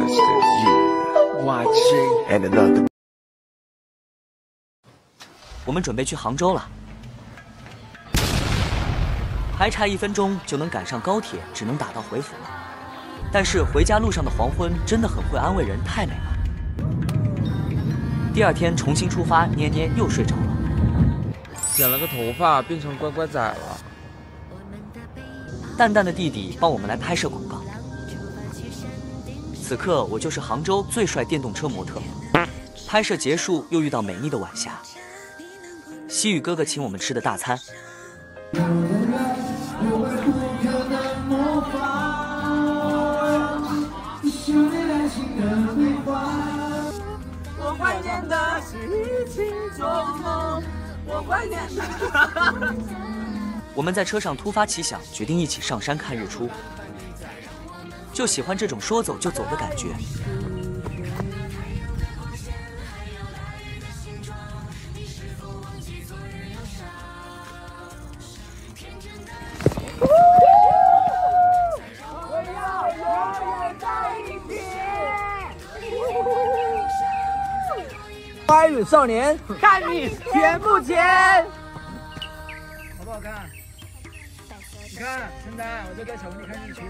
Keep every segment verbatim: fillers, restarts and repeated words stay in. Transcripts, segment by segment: sisters, you, watching, and another. 我们准备去杭州了，还差一分钟就能赶上高铁，只能打道回府了。但是回家路上的黄昏真的很会安慰人，太美了。第二天重新出发，捏捏又睡着了。剪了个头发，变成乖乖仔了。蛋蛋的弟弟帮我们来拍摄广告。 此刻我就是杭州最帅电动车模特。拍摄结束，又遇到美丽的晚霞。西雨哥哥请我们吃的大餐。我怀念的是一起做梦，我怀念的。我们在车上突发奇想，决定一起上山看日出。 就喜欢这种说走就走的感觉。我要永远在一起。花语少年，看你甜不甜？好不好看？你看，陈丹，我在带小红去看日出。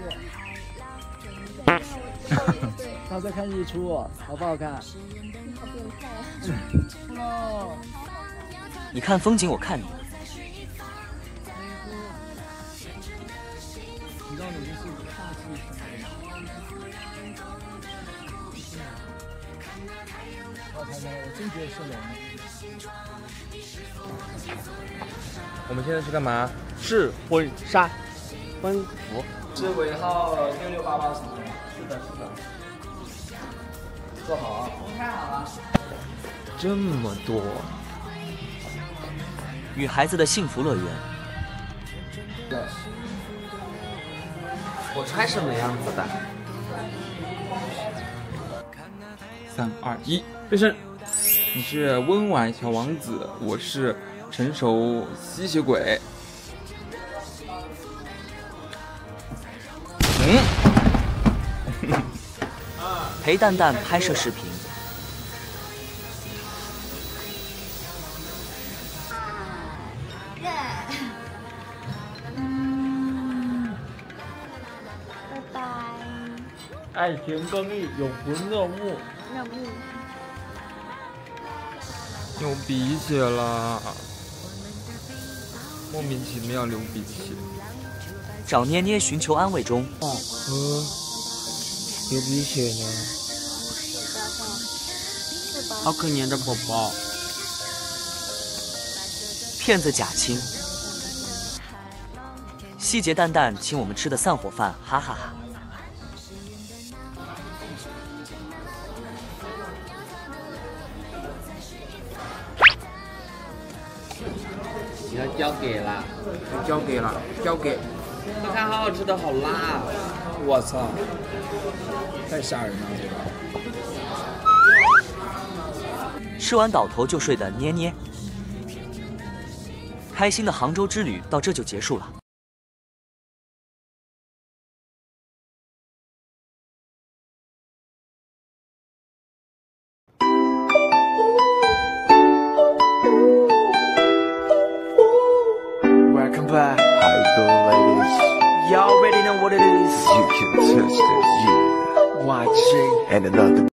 他在看日出，好不好看？你好变态啊！你看风景，我看你。我们现在是干嘛？试婚纱，婚服。 是尾号六六八八什么的吗？是的，是的。坐好啊！你看好了。这么多。女孩子的幸福乐园。对。我穿什么样子的？三二一，变身！你是温婉小王子，我是成熟吸血鬼。 嗯，陪蛋蛋拍摄视频。嗯，拜拜。爱情更易，永不落幕。落幕。流鼻血了，莫名其妙流鼻血。 找捏捏寻求安慰中，啊，嗯，流鼻血呢，好可怜的宝宝。骗子假亲，细节蛋蛋请我们吃的散伙饭，哈哈哈。你要交给了，我交给了，交给。 你看，好好吃的好辣、啊！我操，太吓人了！这个吃完倒头就睡的捏捏，开心的杭州之旅到这就结束了。Welcome back. You already know what it is. You can test it, you watching and another.